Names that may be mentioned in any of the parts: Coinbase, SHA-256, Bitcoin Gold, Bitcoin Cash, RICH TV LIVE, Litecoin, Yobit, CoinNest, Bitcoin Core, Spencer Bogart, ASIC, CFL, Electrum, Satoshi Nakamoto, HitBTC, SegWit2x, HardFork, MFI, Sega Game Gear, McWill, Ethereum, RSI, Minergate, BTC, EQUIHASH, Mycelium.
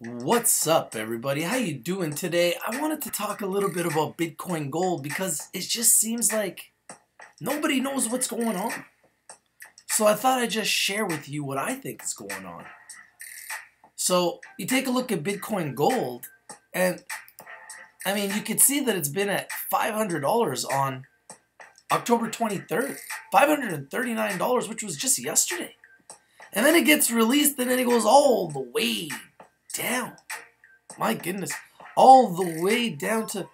What's up, everybody? How you doing today? I wanted to talk a little bit about Bitcoin Gold because it just seems like nobody knows what's going on. So I thought I'd just share with you what I think is going on. So you take a look at Bitcoin Gold, and I mean, you can see that it's been at $500 on October 23rd, $539, which was just yesterday. And then it gets released, and then it goes all the way down. My goodness. All the way down to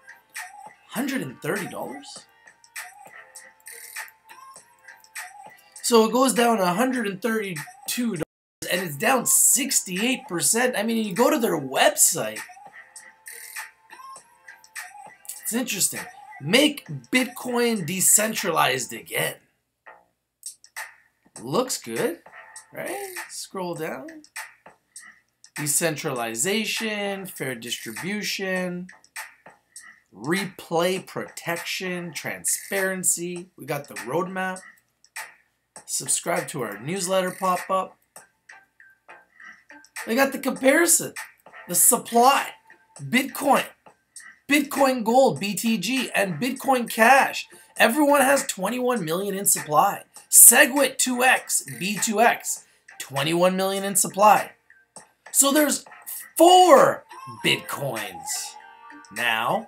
$130. So it goes down to $132, and it's down 68%. I mean, you go to their website. It's interesting. Make Bitcoin decentralized again. Looks good. Right? Scroll down. Decentralization, fair distribution, replay protection, transparency. We got the roadmap. Subscribe to our newsletter pop-up. We got the comparison, the supply, Bitcoin, Bitcoin Gold, BTG, and Bitcoin Cash. Everyone has 21 million in supply. SegWit2x, B2X, 21 million in supply. So there's 4 Bitcoins now,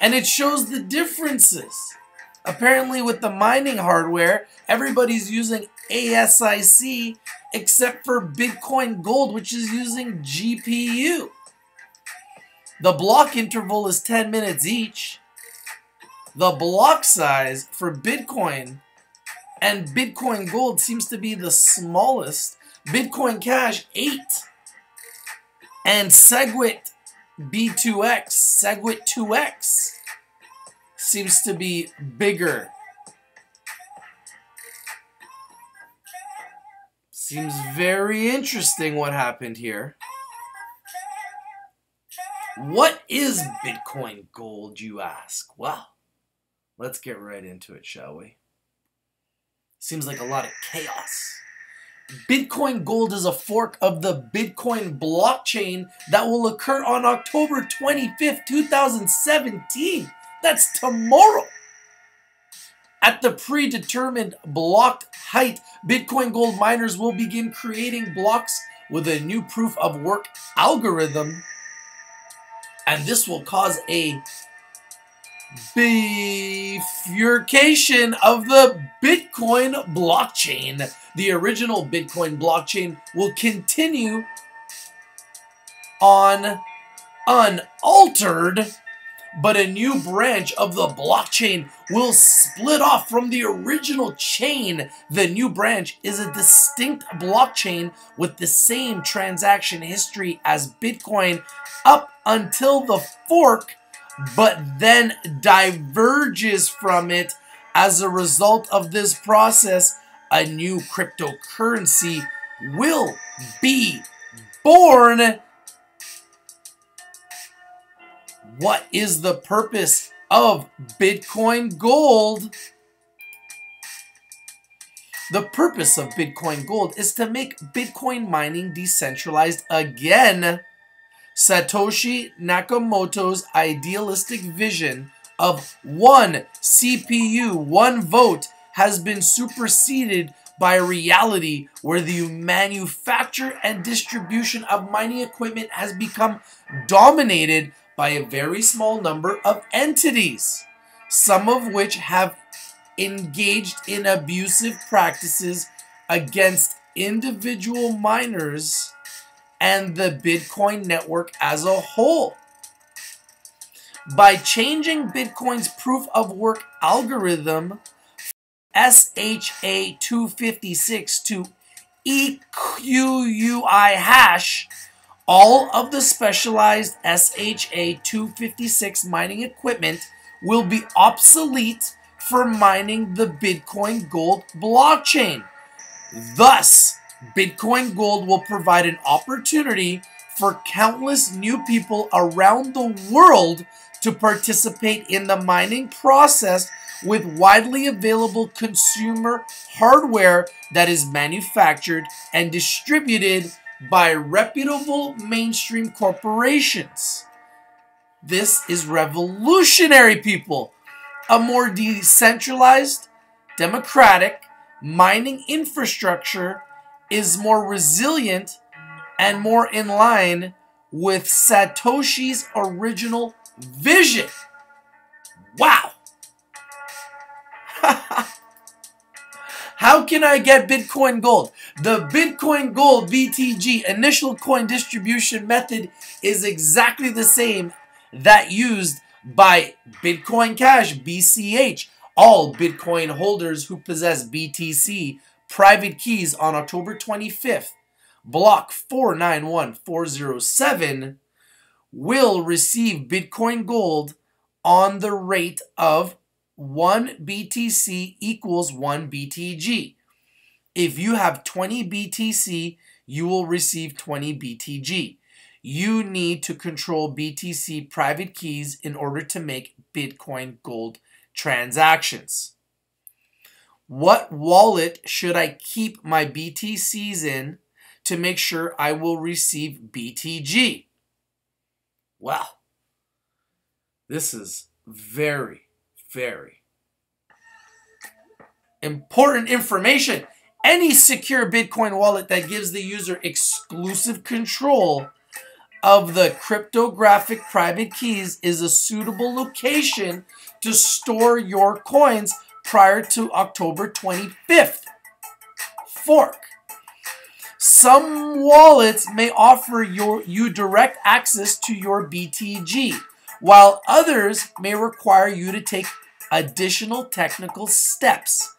and it shows the differences. Apparently with the mining hardware, everybody's using ASIC except for Bitcoin Gold, which is using GPU. The block interval is 10 minutes each. The block size for Bitcoin and Bitcoin Gold seems to be the smallest. Bitcoin Cash, 8. And SegWit B2X, SegWit2X seems to be bigger. Seems very interesting what happened here. What is Bitcoin Gold, you ask? Well, let's get right into it, shall we? Seems like a lot of chaos. Bitcoin Gold is a fork of the Bitcoin blockchain that will occur on October 25th, 2017. That's tomorrow. At the predetermined block height, Bitcoin Gold miners will begin creating blocks with a new proof of work algorithm. And this will cause a bifurcation of the Bitcoin blockchain. The original Bitcoin blockchain will continue on unaltered, but a new branch of the blockchain will split off from the original chain. The new branch is a distinct blockchain with the same transaction history as Bitcoin up until the fork, but then diverges from it. As a result of this process, a new cryptocurrency will be born. What is the purpose of Bitcoin Gold? The purpose of Bitcoin Gold is to make Bitcoin mining decentralized again. Satoshi Nakamoto's idealistic vision of one CPU, one vote has been superseded by reality, where the manufacture and distribution of mining equipment has become dominated by a very small number of entities, some of which have engaged in abusive practices against individual miners and the Bitcoin network as a whole. By changing Bitcoin's proof of work algorithm SHA-256 to EQUIHASH, all of the specialized SHA-256 mining equipment will be obsolete for mining the Bitcoin Gold blockchain. Thus, Bitcoin Gold will provide an opportunity for countless new people around the world to participate in the mining process with widely available consumer hardware that is manufactured and distributed by reputable mainstream corporations. This is revolutionary, people. A more decentralized, democratic mining infrastructure is more resilient and more in line with Satoshi's original vision. Wow. How can I get Bitcoin Gold? The Bitcoin Gold BTG initial coin distribution method is exactly the same that used by Bitcoin Cash, BCH, all Bitcoin holders who possess BTC private keys on October 25th, block 491407, will receive Bitcoin Gold on the rate of 1 BTC equals 1 BTG. If you have 20 BTC, you will receive 20 BTG. You need to control BTC private keys in order to make Bitcoin Gold transactions. What wallet should I keep my BTCs in to make sure I will receive BTG? Well, this is very important information. Any secure Bitcoin wallet that gives the user exclusive control of the cryptographic private keys is a suitable location to store your coins prior to October 25th. Fork. Some wallets may offer you direct access to your BTG, while others may require you to take additional technical steps.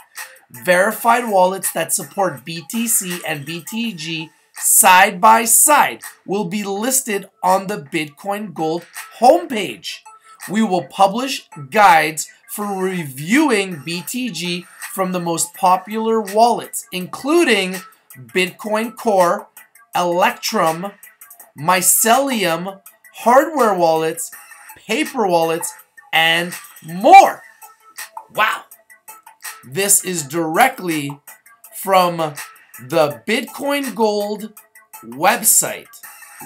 Verified wallets that support BTC and BTG side by side will be listed on the Bitcoin Gold homepage. We will publish guides for reviewing BTG from the most popular wallets, including Bitcoin Core, Electrum, Mycelium, hardware wallets, paper wallets, and more. Wow. This is directly from the Bitcoin Gold website.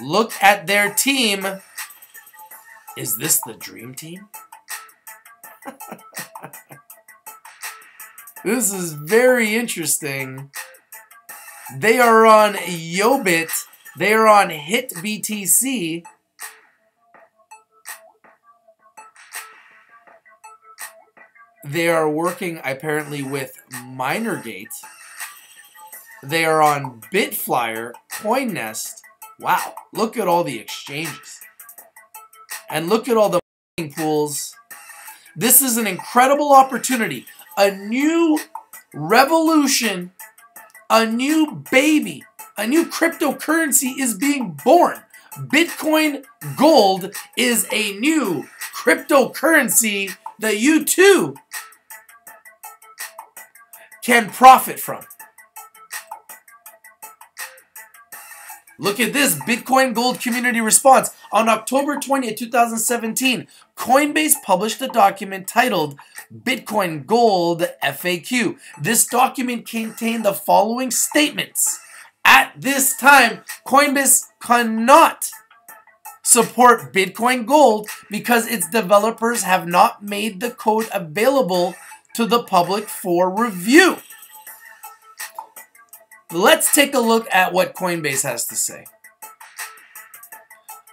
Look at their team. Is this the dream team? This is very interesting. They are on Yobit. They are on HitBTC. They are working apparently with Minergate. They are on BitFlyer, CoinNest. Wow, look at all the exchanges. And look at all the mining pools. This is an incredible opportunity. A new revolution, a new baby, a new cryptocurrency is being born. Bitcoin Gold is a new cryptocurrency that you too can profit from. Look at this Bitcoin Gold community response. On October 20th, 2017, Coinbase published a document titled Bitcoin Gold FAQ. This document contained the following statements. At this time, Coinbase cannot support Bitcoin Gold because its developers have not made the code available to the public for review. Let's take a look at what Coinbase has to say.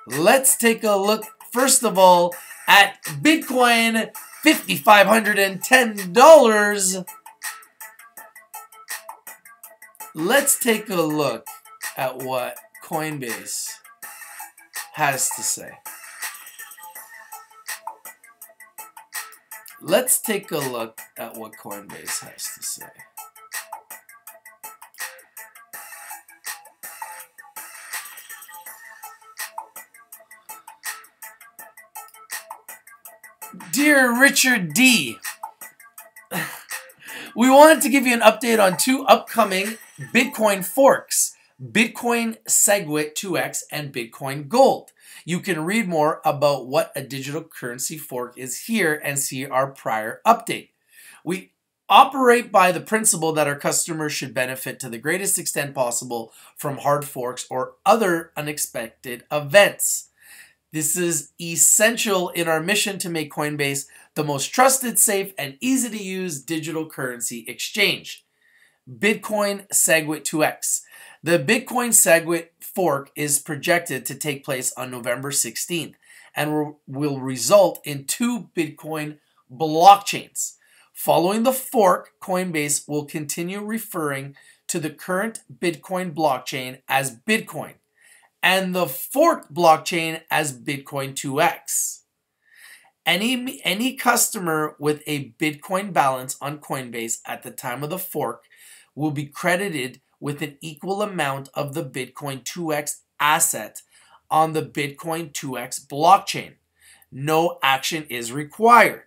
Let's take a look, first of all, at Bitcoin, $5,510. Let's take a look at what Coinbase has to say. Let's take a look at what Coinbase has to say. Dear Richard D, we wanted to give you an update on two upcoming Bitcoin forks, Bitcoin SegWit2x and Bitcoin Gold. You can read more about what a digital currency fork is here and see our prior update. We operate by the principle that our customers should benefit to the greatest extent possible from hard forks or other unexpected events. This is essential in our mission to make Coinbase the most trusted, safe, and easy-to-use digital currency exchange. Bitcoin SegWit2x. The Bitcoin SegWit fork is projected to take place on November 16th and will result in 2 Bitcoin blockchains. Following the fork, Coinbase will continue referring to the current Bitcoin blockchain as Bitcoin and the forked blockchain as Bitcoin 2X. Any customer with a Bitcoin balance on Coinbase at the time of the fork will be credited with an equal amount of the Bitcoin 2X asset on the Bitcoin 2X blockchain. No action is required.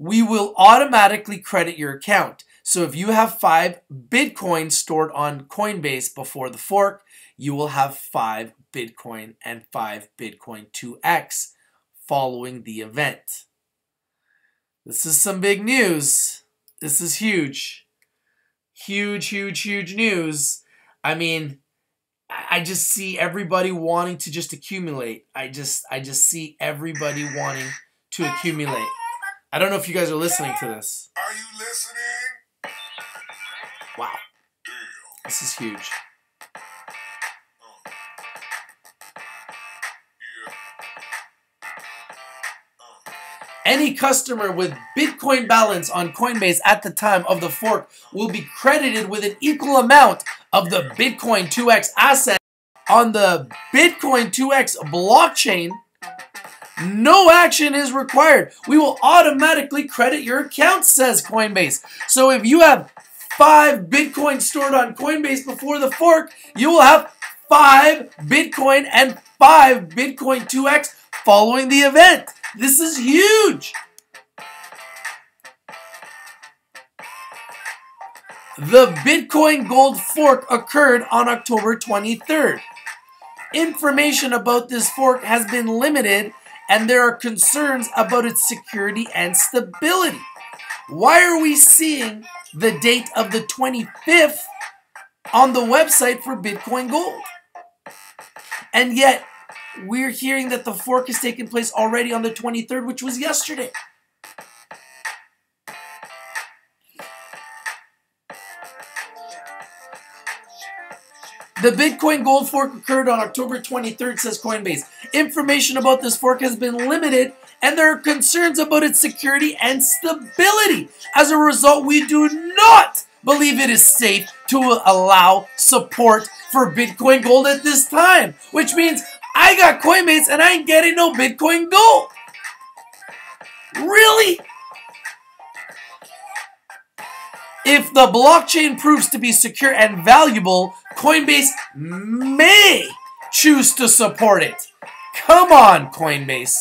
We will automatically credit your account. So if you have 5 Bitcoin stored on Coinbase before the fork, you will have 5 Bitcoin and 5 Bitcoin 2X following the event. This is some big news. This is huge. Huge, huge, huge news. I mean, I just see everybody wanting to just accumulate. I just see everybody wanting to accumulate. I don't know if you guys are listening to this. Are you listening? Wow. Damn. This is huge. Yeah. Any customer with Bitcoin balance on Coinbase at the time of the fork will be credited with an equal amount of the Bitcoin 2X asset on the Bitcoin 2X blockchain. No action is required. We will automatically credit your account, says Coinbase. So if you have 5 Bitcoin stored on Coinbase before the fork, you will have 5 Bitcoin and 5 Bitcoin 2X following the event. This is huge. The Bitcoin Gold fork occurred on October 23rd. Information about this fork has been limited, and there are concerns about its security and stability. Why are we seeing the date of the 25th on the website for Bitcoin Gold? And yet, we're hearing that the fork has taken place already on the 23rd, which was yesterday. The Bitcoin Gold fork occurred on October 23rd, says Coinbase. Information about this fork has been limited, and there are concerns about its security and stability. As a result, we do not believe it is safe to allow support for Bitcoin Gold at this time, which means I got Coinbase and I ain't getting no Bitcoin Gold. Really? If the blockchain proves to be secure and valuable, Coinbase may choose to support it. Come on, Coinbase.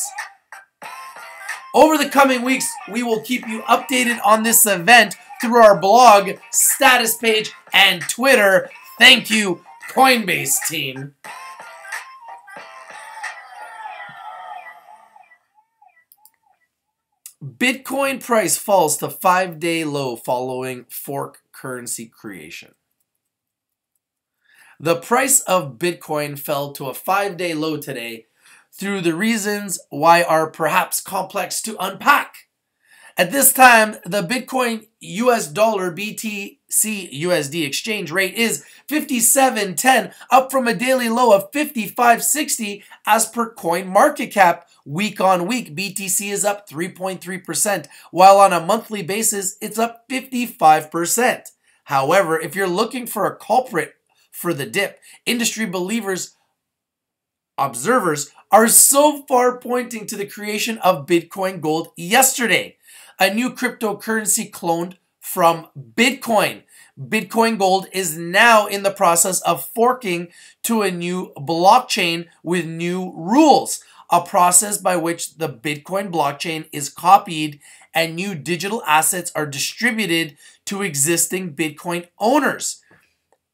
Over the coming weeks, we will keep you updated on this event through our blog, status page, and Twitter. Thank you, Coinbase team. Bitcoin price falls to 5-day low following fork currency creation. The price of Bitcoin fell to a 5-day low today through the reasons why are perhaps complex to unpack. At this time, the Bitcoin US dollar BTC USD exchange rate is 57.10, up from a daily low of 55.60 as per coin market cap. Week on week, BTC is up 3.3%, while on a monthly basis, it's up 55%. However, if you're looking for a culprit for the dip, industry observers are so far pointing to the creation of Bitcoin Gold yesterday, a new cryptocurrency cloned from Bitcoin. Bitcoin Gold is now in the process of forking to a new blockchain with new rules, a process by which the Bitcoin blockchain is copied and new digital assets are distributed to existing Bitcoin owners.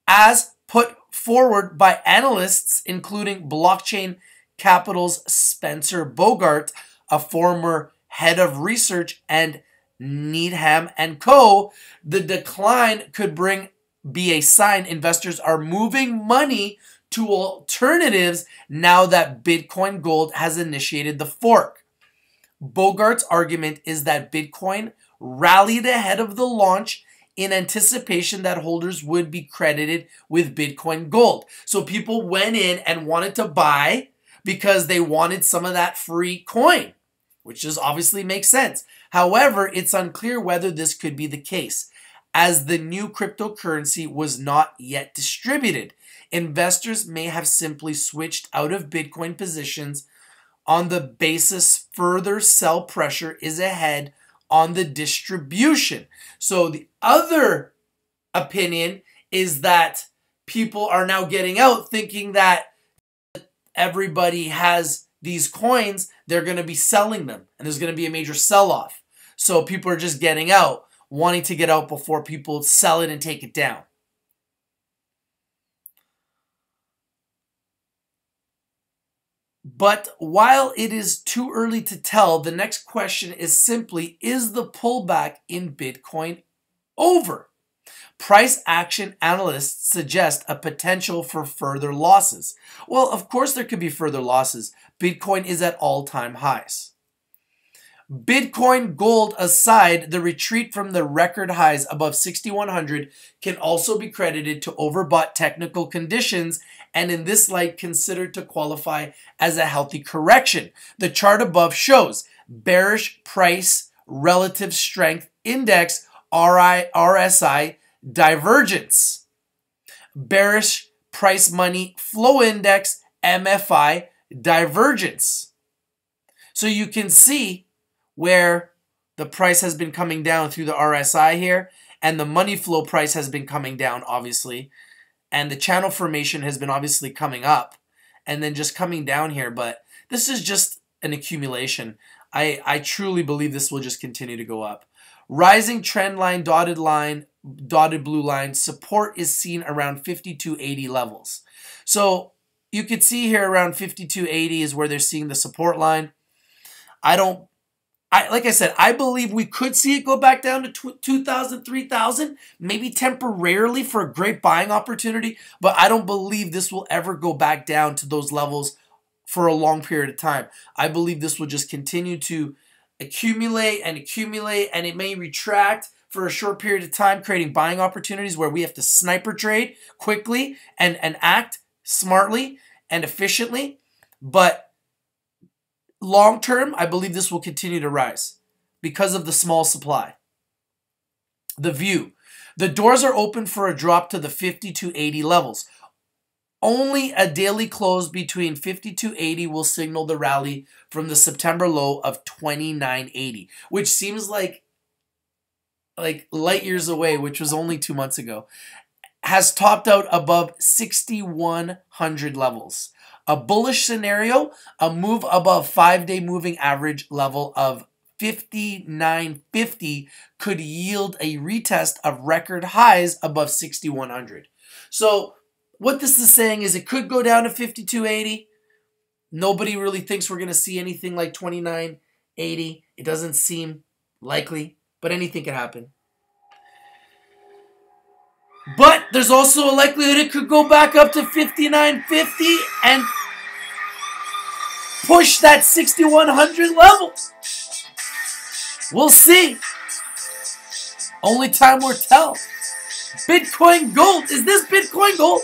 As put forward by analysts, including Blockchain Capital's Spencer Bogart, a former head of research and Needham & Co., the decline could be a sign investors are moving money to alternatives now that Bitcoin Gold has initiated the fork. Bogart's argument is that Bitcoin rallied ahead of the launch in anticipation that holders would be credited with Bitcoin Gold. So people went in and wanted to buy because they wanted some of that free coin, which just obviously makes sense. However, it's unclear whether this could be the case, as the new cryptocurrency was not yet distributed. Investors may have simply switched out of Bitcoin positions on the basis further sell pressure is ahead on the distribution. So the other opinion is that people are now getting out thinking that everybody has these coins, they're going to be selling them, and there's going to be a major sell-off. So people are just getting out, wanting to get out before people sell it and take it down. But while it is too early to tell, the next question is simply, is the pullback in Bitcoin over? Price action analysts suggest a potential for further losses. Well, of course there could be further losses. Bitcoin is at all-time highs. Bitcoin Gold aside, the retreat from the record highs above 6,100 can also be credited to overbought technical conditions, and in this light considered to qualify as a healthy correction. The chart above shows bearish price relative strength index RSI divergence, bearish price money flow index MFI divergence. So you can see where the price has been coming down through the RSI here, and the money flow price has been coming down, obviously, and the channel formation has been obviously coming up and then just coming down here. But this is just an accumulation. I truly believe this will just continue to go up. Rising trend line, dotted blue line, support is seen around 5280 levels. So you could see here around 5280 is where they're seeing the support line. Like I said, I believe we could see it go back down to 2,000, 3,000, maybe temporarily for a great buying opportunity, but I don't believe this will ever go back down to those levels for a long period of time. I believe this will just continue to accumulate, and it may retract for a short period of time, creating buying opportunities where we have to sniper trade quickly and act smartly and efficiently. But long term, I believe this will continue to rise because of the small supply. The view. The doors are open for a drop to the 5280 levels. Only a daily close between 5280 will signal the rally from the September low of 2980, which seems like light years away, which was only 2 months ago. Has topped out above 6100 levels. A bullish scenario, a move above five-day moving average level of 5950 could yield a retest of record highs above 6100. So what this is saying is it could go down to 5280. Nobody really thinks we're going to see anything like 2980. It doesn't seem likely, but anything could happen. But there's also a likelihood it could go back up to 59.50 and push that 6,100 level. We'll see. Only time will tell. Bitcoin Gold. Is this Bitcoin Gold?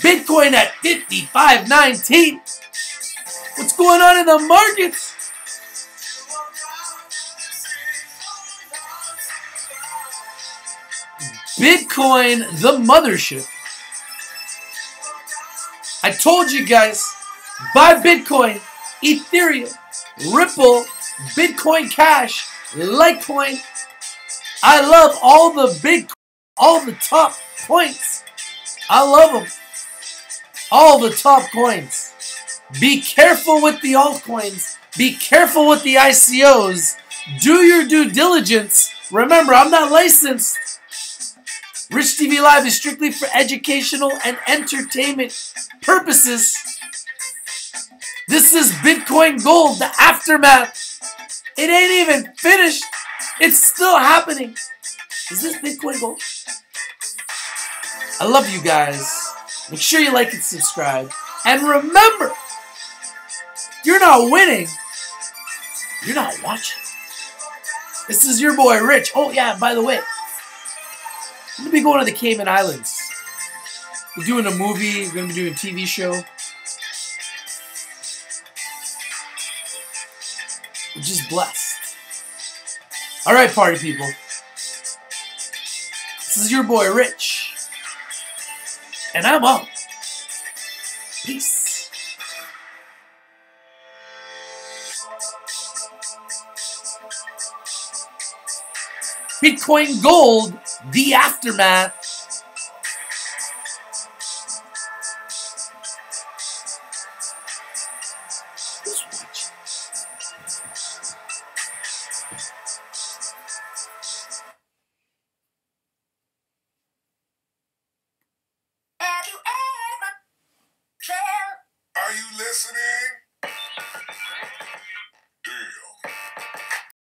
Bitcoin at 55.19. What's going on in the markets? Bitcoin, the mothership. I told you guys, buy Bitcoin, Ethereum, Ripple, Bitcoin Cash, Litecoin. I love all the Bitcoin, all the top coins. I love them. All the top coins. Be careful with the altcoins. Be careful with the ICOs. Do your due diligence. Remember, I'm not licensed. Rich TV Live is strictly for educational and entertainment purposes. This is Bitcoin Gold, the aftermath. It ain't even finished. It's still happening. Is this Bitcoin Gold? I love you guys. Make sure you like and subscribe. And remember, you're not winning. You're not watching. This is your boy, Rich. Oh, yeah, by the way, I'm going to be going to the Cayman Islands. We're doing a movie. We're going to be doing a TV show. We're just blessed. All right, party people. This is your boy, Rich. And I'm out. Peace. Bitcoin Gold, the aftermath. Who's watching? Have you ever cared? Are you listening?